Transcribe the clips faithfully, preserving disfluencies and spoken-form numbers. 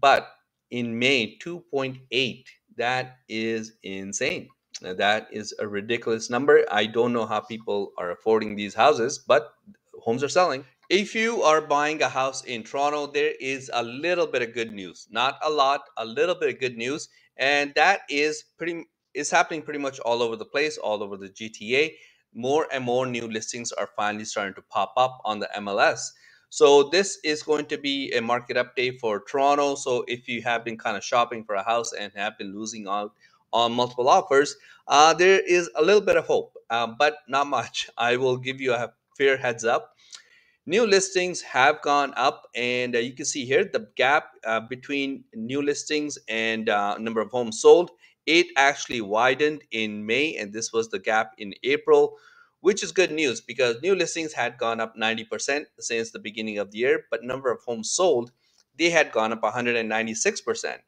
But in May, two point eight, that is insane. Now, that is a ridiculous number. I don't know how people are affording these houses, but homes are selling. If you are buying a house in Toronto, there is a little bit of good news. Not a lot, a little bit of good news. And that is pretty is happening pretty much all over the place, all over the G T A. More and more new listings are finally starting to pop up on the M L S. So this is going to be a market update for Toronto. So if you have been kind of shopping for a house and have been losing out on multiple offers, uh, there is a little bit of hope, uh, but not much. I will give you a fair heads up. New listings have gone up, and uh, you can see here the gap uh, between new listings and uh, number of homes sold. It actually widened in May, and this was the gap in April, which is good news because new listings had gone up ninety percent since the beginning of the year, but number of homes sold, they had gone up one hundred ninety-six percent,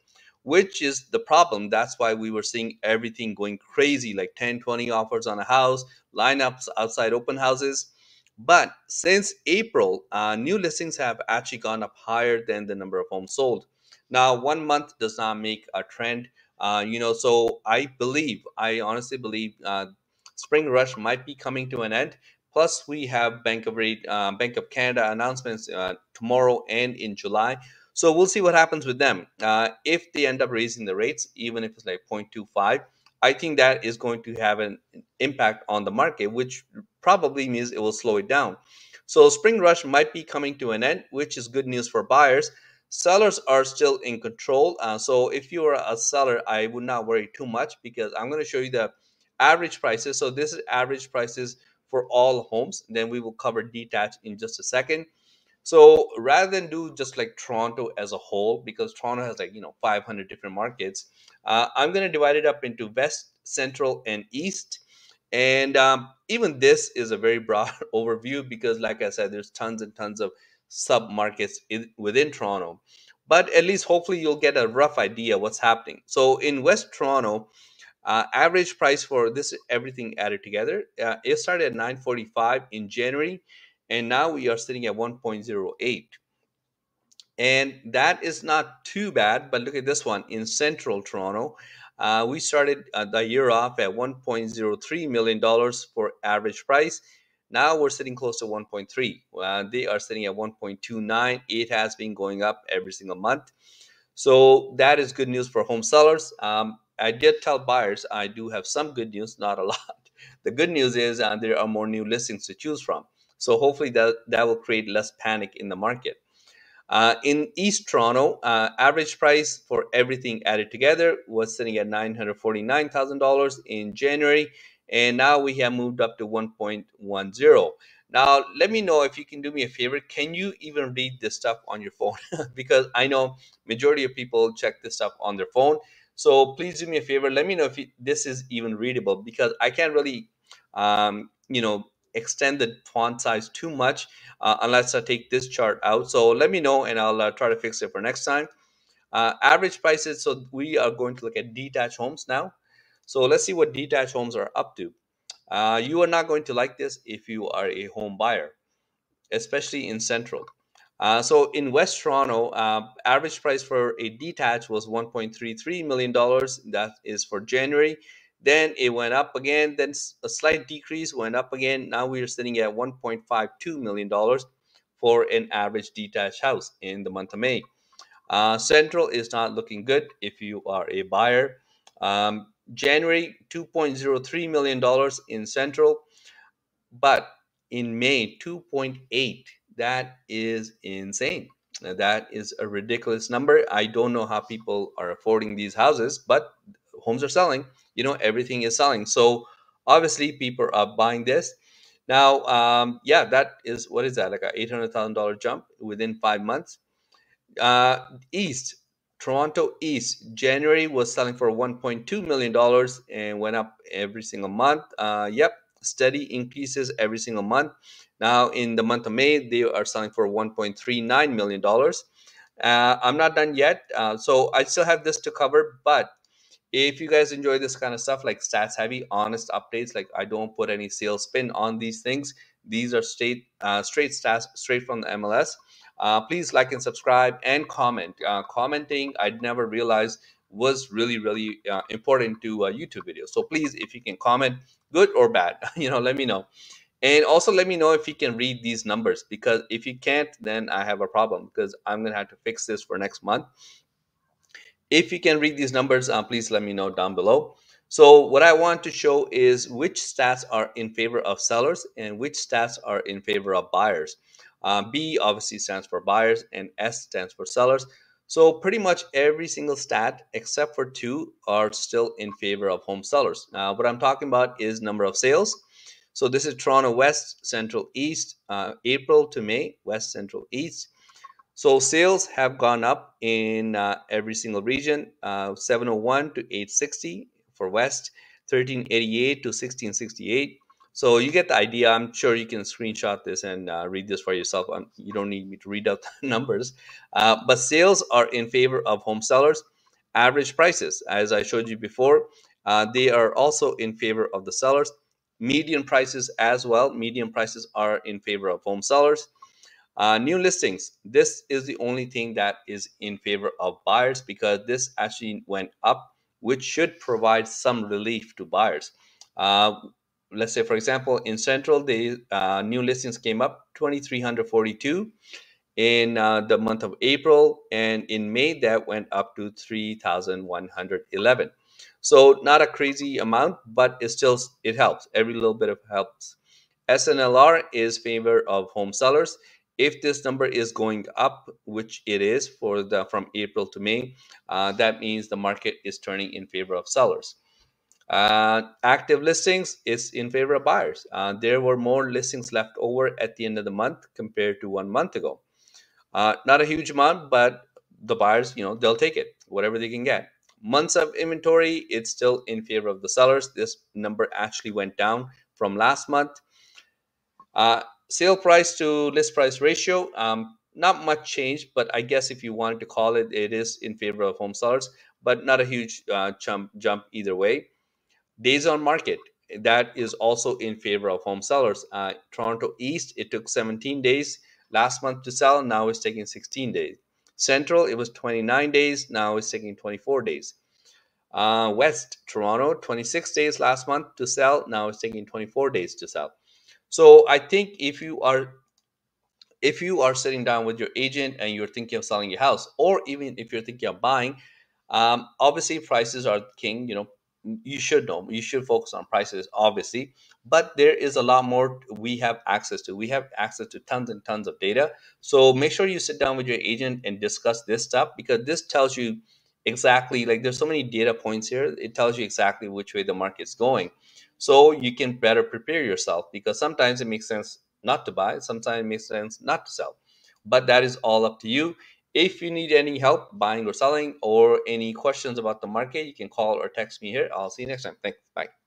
which is the problem. That's why we were seeing everything going crazy, like ten, twenty offers on a house, lineups outside open houses. But since April, uh, new listings have actually gone up higher than the number of homes sold. Now, one month does not make a trend, uh, you know, so I believe, I honestly believe uh, spring rush might be coming to an end. Plus, we have Bank of, Rate, uh, Bank of Canada announcements uh, tomorrow and in July. So we'll see what happens with them. Uh, if they end up raising the rates, even if it's like zero point two five, I think that is going to have an impact on the market, which probably means it will slow it down. So spring rush might be coming to an end, which is good news for buyers. Sellers are still in control. Uh, so if you are a seller, I would not worry too much because I'm going to show you the average prices. So this is average prices for all homes. Then we will cover detached in just a second. So rather than do just like Toronto as a whole, because Toronto has like, you know, five hundred different markets, uh, I'm going to divide it up into West, Central, and East. And um, even this is a very broad overview because, like I said, there's tons and tons of sub-markets in, within Toronto. But at least hopefully you'll get a rough idea what's happening. So in West Toronto, uh, average price for this, everything added together, uh, it started at nine forty-five in January. And now we are sitting at one point zero eight. And that is not too bad. But look at this one in Central Toronto. Uh, we started uh, the year off at one point zero three million dollars for average price. Now we're sitting close to one point three. Uh, they are sitting at one point two nine. It has been going up every single month. So that is good news for home sellers. Um, I did tell buyers I do have some good news, not a lot. The good news is uh, there are more new listings to choose from. So hopefully that, that will create less panic in the market. Uh, in East Toronto, uh, average price for everything added together was sitting at nine hundred forty-nine thousand dollars in January. And now we have moved up to one point one zero. Now, let me know if you can do me a favor. Can you even read this stuff on your phone? Because I know majority of people check this stuff on their phone. So please do me a favor. Let me know if you, this is even readable because I can't really, um, you know, extend the font size too much uh, unless I take this chart out. So let me know and I'll uh, try to fix it for next time. Uh, average prices. So we are going to look at detached homes now. So let's see what detached homes are up to. Uh, you are not going to like this if you are a home buyer, especially in Central. Uh, so in West Toronto, uh, average price for a detached was one point three three million dollars. That is for January. Then it went up again, then a slight decrease, went up again. Now we are sitting at one point five two million dollars for an average detached house in the month of May. Uh, Central is not looking good if you are a buyer. Um, January, two point zero three million dollars in Central, but in May, two point eight. That is insane. Now, that is a ridiculous number. I don't know how people are affording these houses, but homes are selling, you know, everything is selling. So obviously people are buying this. Now, um, yeah, that is, what is that? Like an eight hundred thousand dollar jump within five months. Uh, East, Toronto East, January was selling for one point two million dollars and went up every single month. Uh, yep, steady increases every single month. Now in the month of May, they are selling for one point three nine million dollars. Uh, I'm not done yet. Uh, so I still have this to cover, but if you guys enjoy this kind of stuff, like stats heavy, honest updates, like I don't put any sales spin on these things. These are straight, uh, straight stats, straight from the M L S. Uh, please like and subscribe and comment. Uh, commenting, I'd never realized was really, really uh, important to uh, YouTube videos. So please, if you can comment, good or bad, you know, let me know. And also let me know if you can read these numbers, because if you can't, then I have a problem, because I'm going to have to fix this for next month. If you can read these numbers, uh, please let me know down below. So what I want to show is which stats are in favor of sellers and which stats are in favor of buyers. Uh, B obviously stands for buyers and S stands for sellers. So pretty much every single stat except for two are still in favor of home sellers. Now, what I'm talking about is number of sales. So this is Toronto West, Central East, uh, April to May, West, Central, East. So sales have gone up in uh, every single region, uh, seven oh one to eight sixty for West, thirteen eighty-eight to sixteen sixty-eight. So you get the idea. I'm sure you can screenshot this and uh, read this for yourself. Um, you don't need me to read out the numbers. Uh, but sales are in favor of home sellers. Average prices, as I showed you before, uh, they are also in favor of the sellers. Median prices as well. Median prices are in favor of home sellers. Uh, new listings. This is the only thing that is in favor of buyers, because this actually went up, which should provide some relief to buyers. Uh, let's say, for example, in Central, the uh, new listings came up two thousand three hundred forty-two in uh, the month of April. And in May, that went up to three thousand one hundred eleven. So not a crazy amount, but it still, it helps. Every little bit of helps. S N L R is favor of home sellers. If this number is going up, which it is for the from April to May, uh, that means the market is turning in favor of sellers. Uh, active listings is in favor of buyers. Uh, there were more listings left over at the end of the month compared to one month ago. Uh, not a huge amount, but the buyers, you know, they'll take it, whatever they can get. Months of inventory, it's still in favor of the sellers. This number actually went down from last month. Uh, sale price to list price ratio, um, not much change, but I guess if you wanted to call it, it is in favor of home sellers, but not a huge uh, jump, jump either way. Days on market, that is also in favor of home sellers. Uh, Toronto East, it took seventeen days last month to sell. Now it's taking sixteen days. Central, it was twenty-nine days. Now it's taking twenty-four days. Uh, West Toronto, twenty-six days last month to sell. Now it's taking twenty-four days to sell. So I think if you are if you are sitting down with your agent and you're thinking of selling your house, or even if you're thinking of buying, um, obviously prices are king. You know, you should know. You should focus on prices, obviously. But there is a lot more we have access to. We have access to tons and tons of data. So make sure you sit down with your agent and discuss this stuff, because this tells you exactly, like there's so many data points here. It tells you exactly which way the market's going. So you can better prepare yourself, because sometimes it makes sense not to buy. Sometimes it makes sense not to sell. But that is all up to you. If you need any help buying or selling, or any questions about the market, you can call or text me here. I'll see you next time. Thanks. Bye.